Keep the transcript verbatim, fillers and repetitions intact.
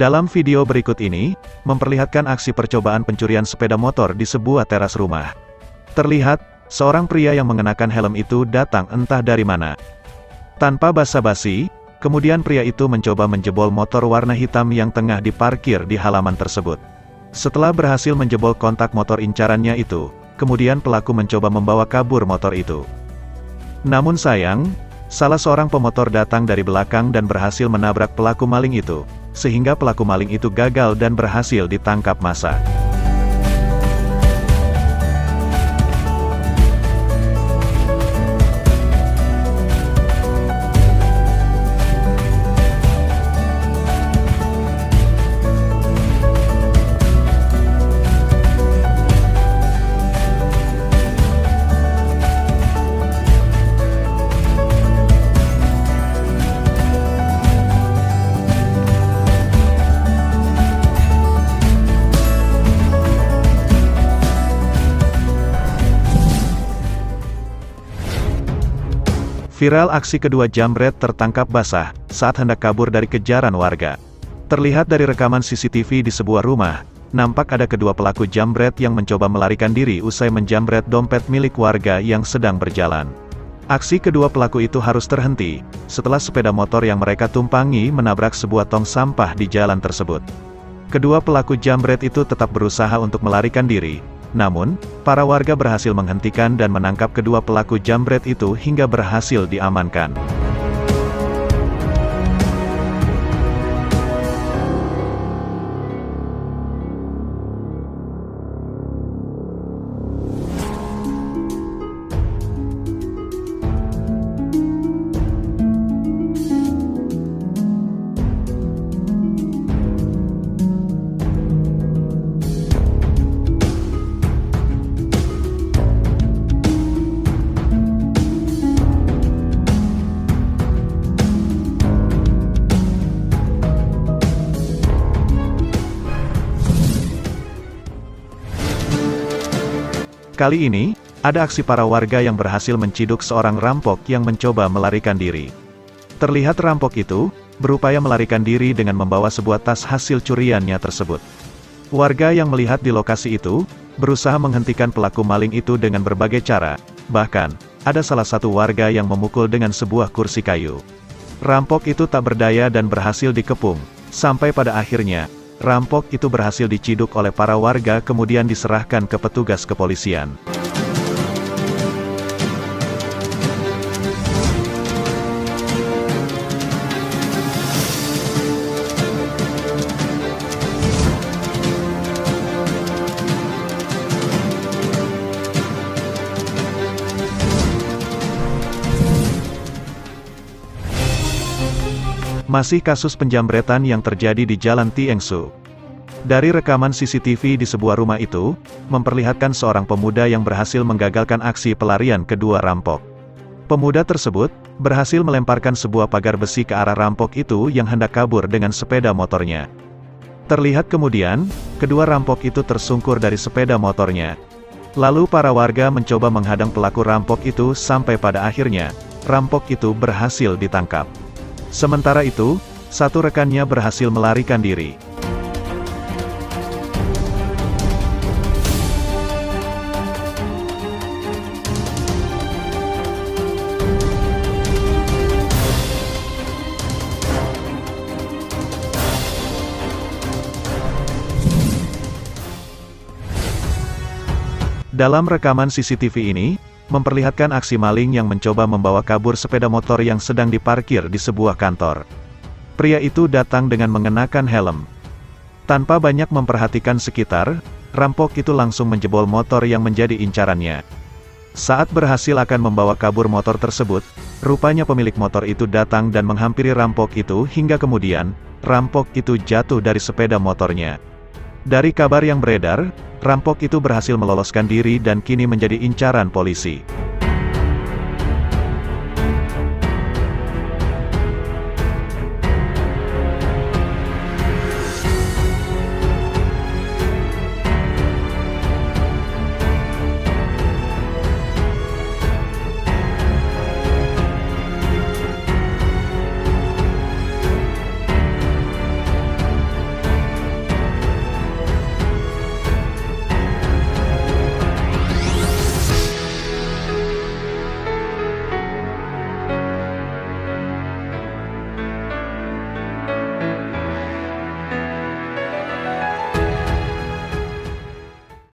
Dalam video berikut ini, memperlihatkan aksi percobaan pencurian sepeda motor di sebuah teras rumah. Terlihat, seorang pria yang mengenakan helm itu datang entah dari mana. Tanpa basa-basi, kemudian pria itu mencoba menjebol motor warna hitam yang tengah diparkir di halaman tersebut. Setelah berhasil menjebol kontak motor incarannya itu, kemudian pelaku mencoba membawa kabur motor itu. Namun sayang, salah seorang pemotor datang dari belakang dan berhasil menabrak pelaku maling itu, sehingga pelaku maling itu gagal dan berhasil ditangkap massa. Viral aksi kedua jambret tertangkap basah, saat hendak kabur dari kejaran warga. Terlihat dari rekaman C C T V di sebuah rumah, nampak ada kedua pelaku jambret yang mencoba melarikan diri usai menjambret dompet milik warga yang sedang berjalan. Aksi kedua pelaku itu harus terhenti, setelah sepeda motor yang mereka tumpangi menabrak sebuah tong sampah di jalan tersebut. Kedua pelaku jambret itu tetap berusaha untuk melarikan diri, namun, para warga berhasil menghentikan dan menangkap kedua pelaku jambret itu hingga berhasil diamankan. Kali ini, ada aksi para warga yang berhasil menciduk seorang rampok yang mencoba melarikan diri. Terlihat rampok itu, berupaya melarikan diri dengan membawa sebuah tas hasil curiannya tersebut. Warga yang melihat di lokasi itu, berusaha menghentikan pelaku maling itu dengan berbagai cara, bahkan, ada salah satu warga yang memukul dengan sebuah kursi kayu. Rampok itu tak berdaya dan berhasil dikepung, sampai pada akhirnya, rampok itu berhasil diciduk oleh para warga kemudian diserahkan ke petugas kepolisian. Masih kasus penjambretan yang terjadi di Jalan Tiengsu. Dari rekaman C C T V di sebuah rumah itu, memperlihatkan seorang pemuda yang berhasil menggagalkan aksi pelarian kedua rampok. Pemuda tersebut, berhasil melemparkan sebuah pagar besi ke arah rampok itu yang hendak kabur dengan sepeda motornya. Terlihat kemudian, kedua rampok itu tersungkur dari sepeda motornya. Lalu para warga mencoba menghadang pelaku rampok itu sampai pada akhirnya, rampok itu berhasil ditangkap. Sementara itu, satu rekannya berhasil melarikan diri. Dalam rekaman C C T V ini, memperlihatkan aksi maling yang mencoba membawa kabur sepeda motor yang sedang diparkir di sebuah kantor. Pria itu datang dengan mengenakan helm. Tanpa banyak memperhatikan sekitar, rampok itu langsung menjebol motor yang menjadi incarannya. Saat berhasil akan membawa kabur motor tersebut, rupanya pemilik motor itu datang dan menghampiri rampok itu hingga kemudian, rampok itu jatuh dari sepeda motornya. Dari kabar yang beredar, rampok itu berhasil meloloskan diri dan kini menjadi incaran polisi.